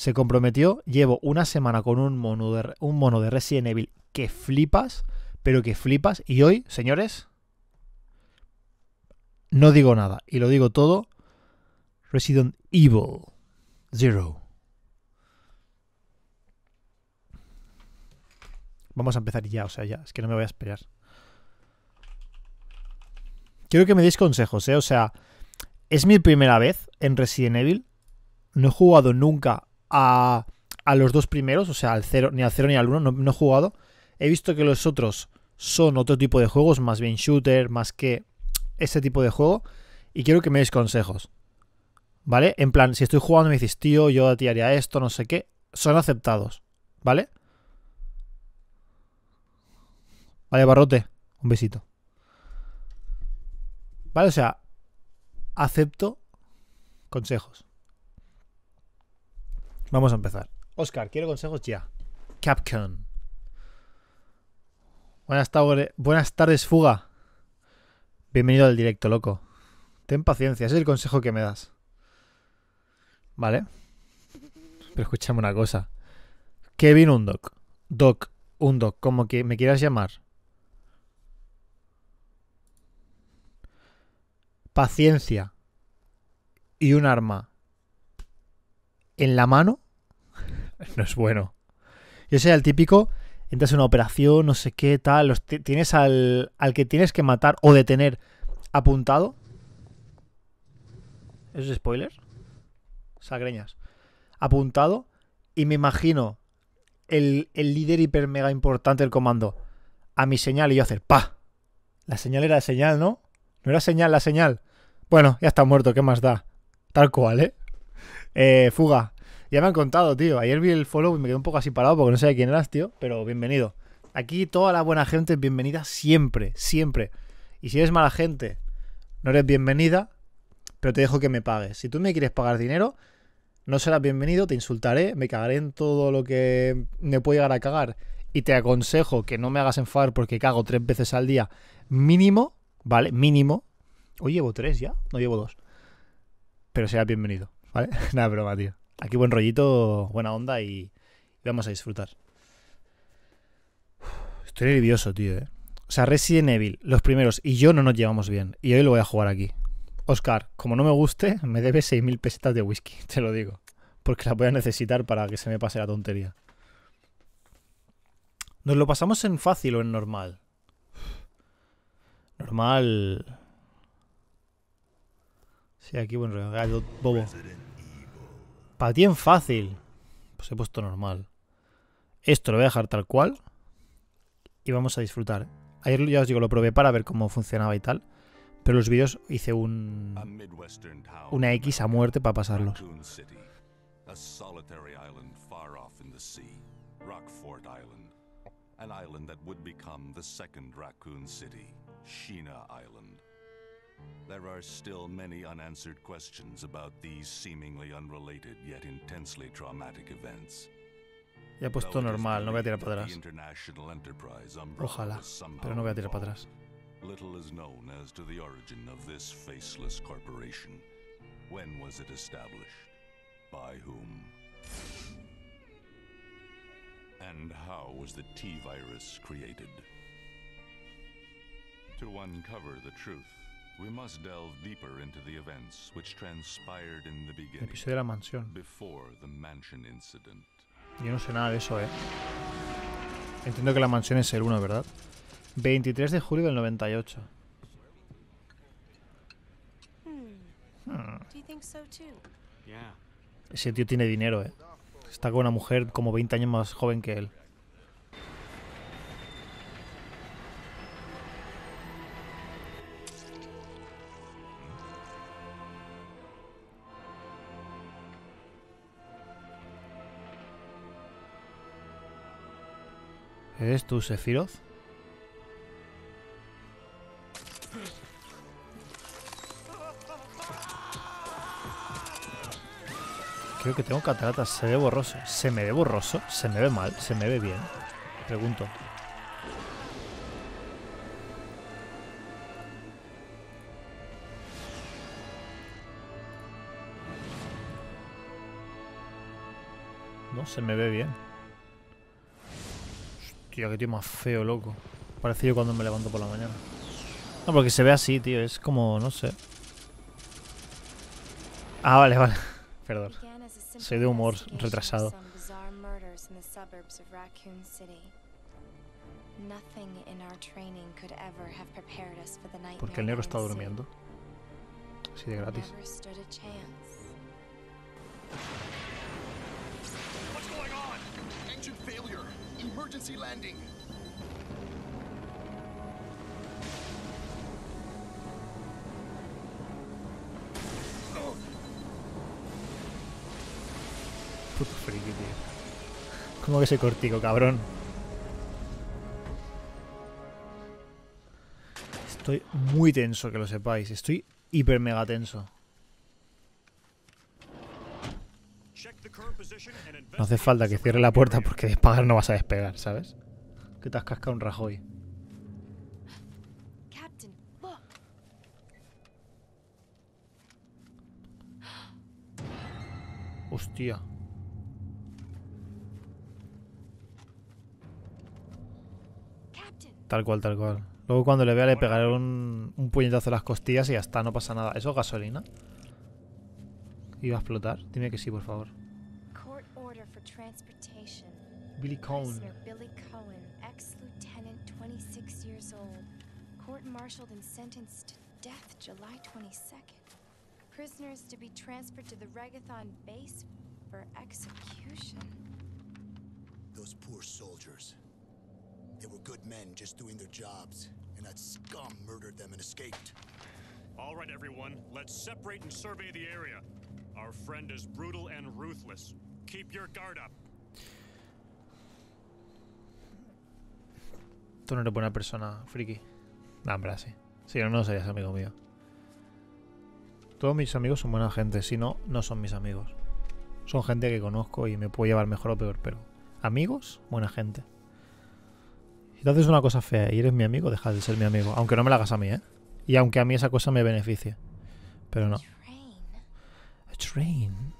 se comprometió, llevo una semana con un mono de Resident Evil que flipas, pero que flipas, y hoy, señores, no digo nada, y lo digo todo, Resident Evil Zero. Vamos a empezar ya, o sea, ya, es que no me voy a esperar. Quiero que me deis consejos, ¿eh? O sea, es mi primera vez en Resident Evil. No he jugado nunca a los dos primeros, o sea, al 0 ni al 1, no he jugado. He visto que los otros son otro tipo de juegos, más bien shooter, más que este tipo de juego. Y quiero que me deis consejos, ¿vale? En plan, si estoy jugando y me dices, tío, yo a ti haría esto, no sé qué, son aceptados, ¿vale? Vale, Barrote, un besito. Vale, o sea, acepto consejos. Vamos a empezar. Oscar, quiero consejos ya. Capcom. Buenas tardes, Fuga. Bienvenido al directo, loco. Ten paciencia, ese es el consejo que me das. Vale. Pero escúchame una cosa. Kevin Undock. Doc, Undock, como que me quieras llamar. Paciencia y un arma en la mano no es bueno. Yo soy el típico, entras en una operación, no sé qué, tal, tienes al que tienes que matar o detener apuntado. ¿Eso es spoiler? Sagreñas. Apuntado, y me imagino el líder hiper mega importante del comando a mi señal y yo hacer ¡pa! La señal era señal, ¿no? No era señal, la señal. Bueno, ya está muerto, ¿qué más da? Tal cual, ¿eh? Fuga. Ya me han contado, tío. Ayer vi el follow y me quedé un poco así parado porque no sabía quién eras, tío. Pero bienvenido. Aquí toda la buena gente es bienvenida siempre, siempre. Y si eres mala gente, no eres bienvenida, pero te dejo que me pagues. Si tú me quieres pagar dinero, no serás bienvenido, te insultaré, me cagaré en todo lo que me puede llegar a cagar. Y te aconsejo que no me hagas enfadar porque cago 3 veces al día mínimo. ¿Vale? Mínimo. Hoy llevo 3 ya, no llevo 2. Pero será bienvenido, ¿vale? Nada, broma, tío. Aquí buen rollito, buena onda y vamos a disfrutar. Estoy nervioso, tío, ¿eh? O sea, Resident Evil, los primeros y yo no nos llevamos bien. Y hoy lo voy a jugar aquí. Oscar, como no me guste, me debes 6.000 pesetas de whisky, te lo digo. Porque la voy a necesitar para que se me pase la tontería. ¿Nos lo pasamos en fácil o en normal? Normal. Sí, aquí buen regalo, bobo. Para ti en fácil. Pues he puesto normal. Esto lo voy a dejar tal cual. Y vamos a disfrutar. Ayer ya os digo, lo probé para ver cómo funcionaba y tal. Pero los vídeos hice una X a muerte para pasarlos. An island that would become the second Raccoon City, Sheena Island. There are still many unanswered questions about these seemingly unrelated yet intensely traumatic events. Ya he puesto normal, no voy a tirar para atrás. Ojalá, pero no voy a tirar para atrás. Little is known as to the origin of this faceless corporation. When was it established? By whom? And how was the T-virus created? To uncover the truth, we must delve deeper into the events which transpired in the beginning. El episodio de la mansión. Before the mansion incident. Yo no sé nada de eso, ¿eh? Entiendo que la mansión es el 1, ¿verdad? 23 de julio del 98. Ese tío tiene dinero, ¿eh? Está con una mujer como 20 años más joven que él. ¿Eres tú, Sephiroth? Creo que tengo cataratas, se ve borroso. ¿Se me ve borroso? ¿Se me ve mal? ¿Se me ve bien? Pregunto. No, se me ve bien. Hostia, qué tío más feo, loco. Parece yo cuando me levanto por la mañana. No, porque se ve así, tío. Es como, no sé. Ah, vale, vale. Perdón. Soy de humor retrasado. Porque el negro está durmiendo. Así de gratis. Puto friki, tío. ¿Cómo que soy cortico, cabrón? Estoy muy tenso, que lo sepáis. Estoy hiper mega tenso. No hace falta que cierre la puerta porque de pagar no vas a despegar, ¿sabes? Que te has cascado un Rajoy. Hostia. Tal cual, tal cual. Luego cuando le vea le pegaré un puñetazo a las costillas y ya está, no pasa nada. ¿Eso es gasolina? ¿Iba a explotar? Dime que sí, por favor. Billy Coen. Prisoners to be transferred to the Regathon base for execution. Those poor soldiers. They were good men just doing their jobs, and that scum murdered them and escaped. All right, everyone, let's separate and survey the area. Our friend is brutal and ruthless. Keep your guard up. Tú no eres buena persona, friki. Nah, hombre, sí. Si no, no serías amigo mío. Todos mis amigos son buena gente, si no, no son mis amigos. Son gente que conozco y me puedo llevar mejor o peor, pero amigos, buena gente. Si te haces una cosa fea y eres mi amigo, dejas de ser mi amigo. Aunque no me la hagas a mí, ¿eh? Y aunque a mí esa cosa me beneficie. Pero no. A train.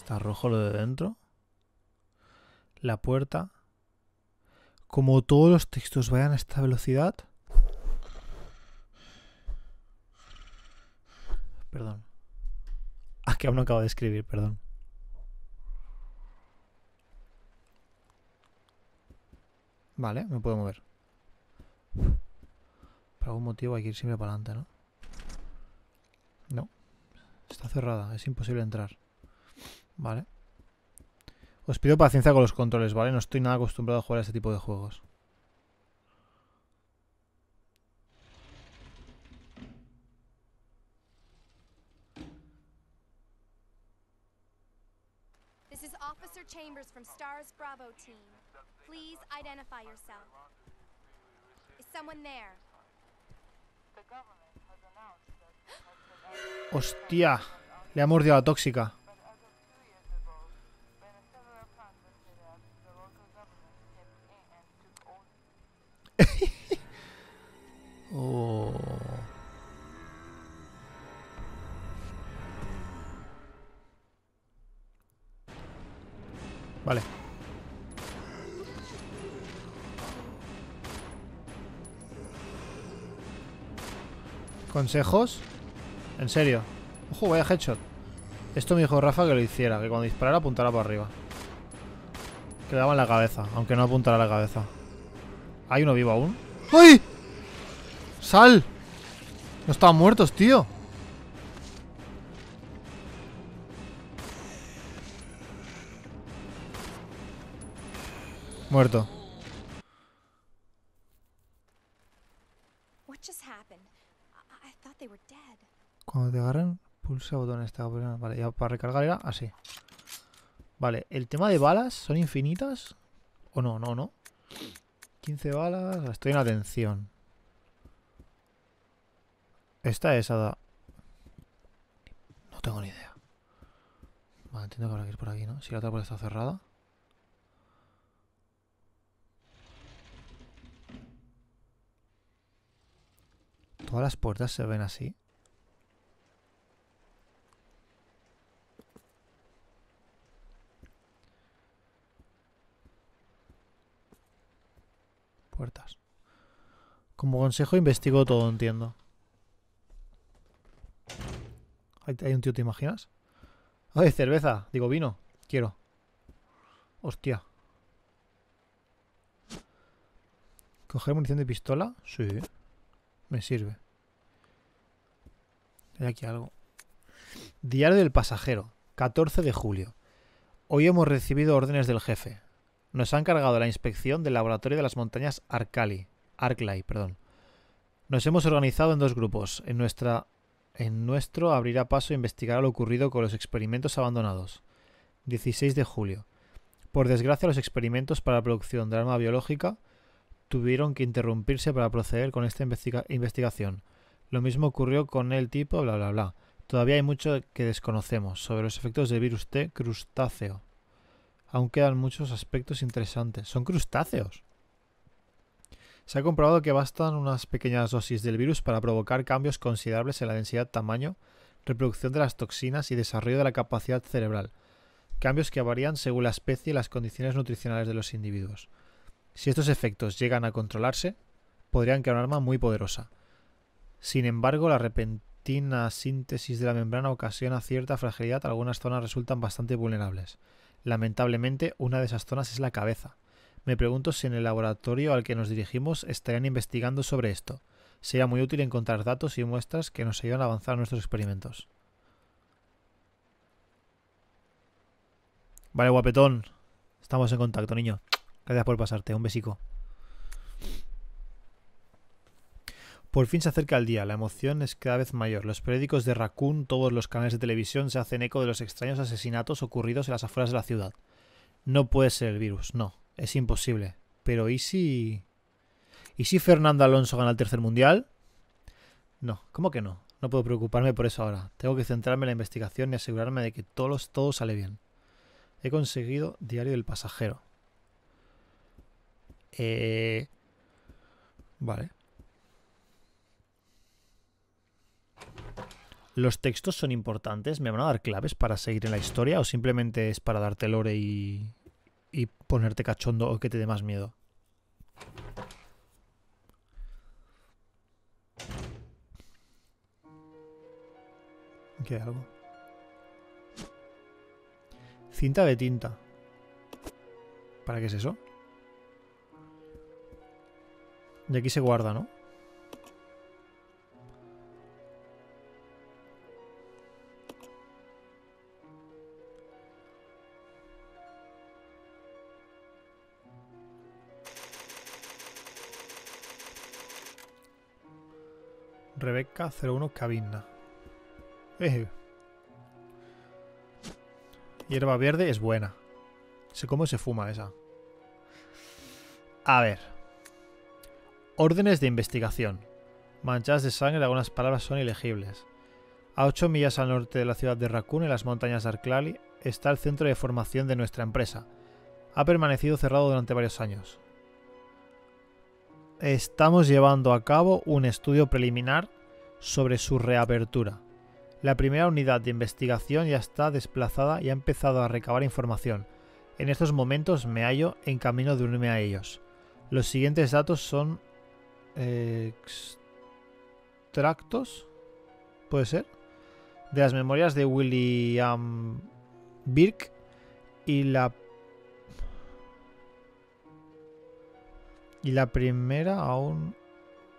Está rojo lo de dentro. La puerta. Como todos los textos vayan a esta velocidad. Perdón. Ah, que aún no acabo de escribir, perdón. Vale, me puedo mover. Por algún motivo hay que ir siempre para adelante, ¿no? No. Está cerrada, es imposible entrar. Vale. Os pido paciencia con los controles, ¿vale? No estoy nada acostumbrado a jugar a este tipo de juegos. This is Officer Chambers from STARS Bravo team. Please identify yourself. Is someone there? The government has announced that... Hostia, le ha mordido a la tóxica. Oh. Vale. ¿Consejos? En serio. Ojo, vaya headshot. Esto me dijo Rafa que lo hiciera, que cuando disparara apuntara para arriba. Que le daba en la cabeza, aunque no apuntara a la cabeza. ¿Hay uno vivo aún? ¡Ay! ¡Sal! No estaban muertos, tío. Muerto. Cuando te agarren, pulsa botón esta. Vale, ya para recargar era así. Vale, el tema de balas, ¿son infinitas? ¿O no? No, no. 15 balas, estoy en atención. Esta es Ada. tengo ni idea. Vale, entiendo que habrá que ir por aquí, ¿no? Si la otra puerta está cerrada. Todas las puertas se ven así. Puertas. Como consejo investigo todo, entiendo. Hay un tío, ¿te imaginas? ¡Ay, cerveza! Digo, vino. Quiero. Hostia. ¿Coger munición de pistola? Sí. Me sirve. Hay aquí algo. Diario del pasajero. 14 de julio. Hoy hemos recibido órdenes del jefe. Nos han cargado la inspección del laboratorio de las montañas Arklay. Nos hemos organizado en dos grupos. En nuestro abrirá paso e investigará lo ocurrido con los experimentos abandonados. 16 de julio. Por desgracia, los experimentos para la producción del arma biológica tuvieron que interrumpirse para proceder con esta investigación. Lo mismo ocurrió con el tipo bla bla bla. Todavía hay mucho que desconocemos sobre los efectos del virus T crustáceo. Aún quedan muchos aspectos interesantes. Son crustáceos. Se ha comprobado que bastan unas pequeñas dosis del virus para provocar cambios considerables en la densidad, tamaño, reproducción de las toxinas y desarrollo de la capacidad cerebral. Cambios que varían según la especie y las condiciones nutricionales de los individuos. Si estos efectos llegan a controlarse, podrían crear un arma muy poderosa. Sin embargo, la repentina síntesis de la membrana ocasiona cierta fragilidad. Algunas zonas resultan bastante vulnerables. Lamentablemente, una de esas zonas es la cabeza. Me pregunto si en el laboratorio al que nos dirigimos estarían investigando sobre esto. Sería muy útil encontrar datos y muestras que nos ayuden a avanzar nuestros experimentos. Vale, guapetón. Estamos en contacto, niño. Gracias por pasarte. Un besico. Por fin se acerca el día. La emoción es cada vez mayor. Los periódicos de Raccoon, todos los canales de televisión se hacen eco de los extraños asesinatos ocurridos en las afueras de la ciudad. No puede ser el virus, no. Es imposible. Pero ¿y si...? ¿Y si Fernando Alonso gana el tercer mundial? No, ¿cómo que no? No puedo preocuparme por eso ahora. Tengo que centrarme en la investigación y asegurarme de que todo sale bien. He conseguido Diario del Pasajero. Vale. ¿Los textos son importantes? ¿Me van a dar claves para seguir en la historia? ¿O simplemente es para darte lore y ponerte cachondo o que te dé más miedo? ¿Qué hay algo? Cinta de tinta. ¿Para qué es eso? Y aquí se guarda, ¿no? Rebecca 01 Cabina. Hierba verde es buena. Sé cómo se fuma esa. A ver. Órdenes de investigación. Manchadas de sangre, algunas palabras son ilegibles. A 8 millas al norte de la ciudad de Raccoon, en las montañas de Arklay, está el centro de formación de nuestra empresa. Ha permanecido cerrado durante varios años. Estamos llevando a cabo un estudio preliminar sobre su reapertura. La primera unidad de investigación ya está desplazada y ha empezado a recabar información. En estos momentos me hallo en camino de unirme a ellos. Los siguientes datos son extractos, ¿puede ser? De las memorias de William Birkin y la primera aún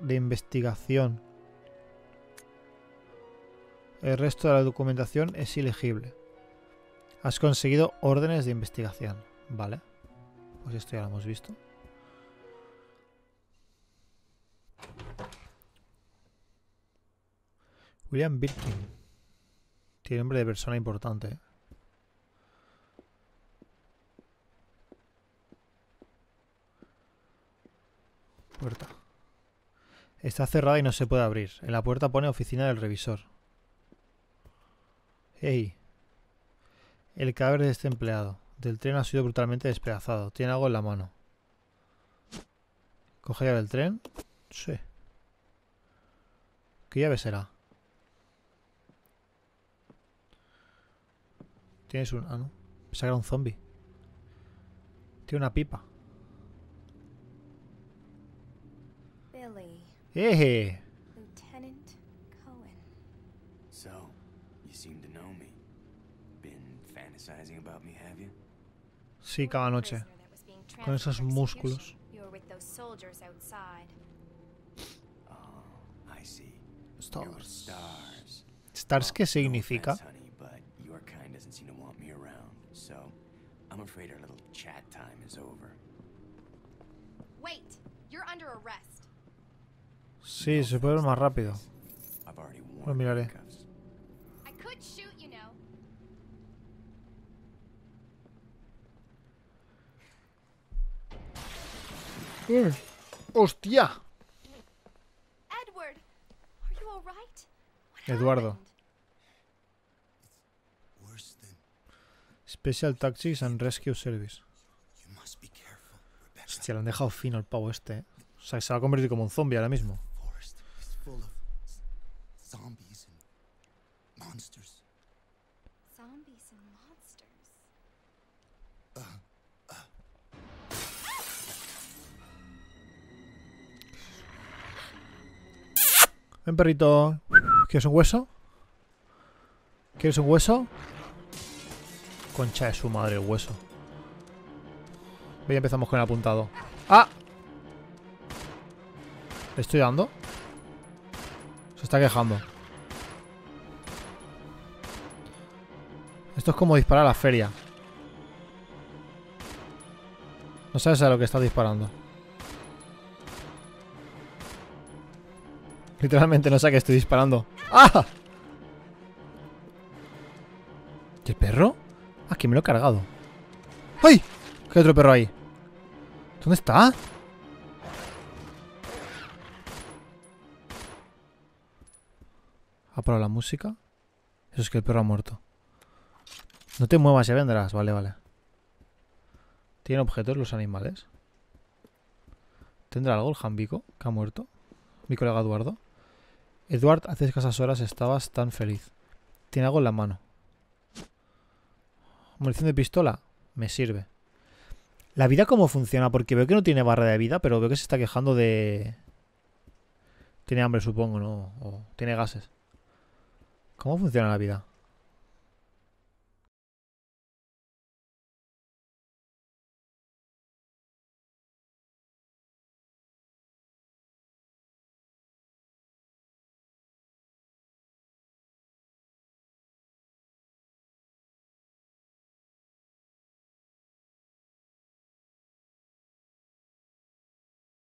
de investigación. El resto de la documentación es ilegible. Has conseguido órdenes de investigación. Vale. Pues esto ya lo hemos visto. William Birkin. Tiene nombre de persona importante, ¿eh? Puerta. Está cerrada y no se puede abrir. En la puerta pone oficina del revisor. Hey. El cadáver de este empleado del tren ha sido brutalmente despedazado. Tiene algo en la mano. ¿Coge llave del tren? Sí. ¿Qué llave será? Tienes un... Ah, no. Pensaba que era un zombie. Tiene una pipa. Billy. ¡Eh! Lieutenant Coen. So, you seem to know me. Been fantasizing about me, have you? Sí, cada noche. Con esos músculos. Oh, I see. STARS. ¿STARS qué significa? Doesn't seem to want me around, so I'm afraid our little chat time is over. Wait, you're under arrest. Sí, se puede ver más rápido. Lo miraré. I could shoot, you know. ¡Hostia! Edward, are you all right? Eduardo. Special Taxis and Rescue Service. Hostia, lo han dejado fino el pavo este, ¿eh? O sea, que se va a convertir como un zombie ahora mismo. Ven, perrito. ¿Quieres un hueso? ¿Quieres un hueso? Concha de su madre, el hueso. Ya empezamos con el apuntado. ¡Ah! ¿Le estoy dando? Se está quejando. Esto es como disparar a la feria. No sabes a lo que estás disparando. Literalmente no sé a qué estoy disparando. ¡Ah! ¿Y el perro? Ah, que me lo he cargado. ¡Ay! ¿Qué hay otro perro ahí? ¿Dónde está? ¿Ha parado la música? Eso es que el perro ha muerto. No te muevas, ya vendrás. Vale, vale. ¿Tienen objetos los animales? ¿Tendrá algo el jambico que ha muerto? Mi colega Eduardo. Eduard, hace escasas horas estabas tan feliz. Tiene algo en la mano. Munición de pistola, me sirve. ¿La vida cómo funciona? Porque veo que no tiene barra de vida, pero veo que se está quejando de... Tiene hambre, supongo, ¿no? O tiene gases. ¿Cómo funciona la vida?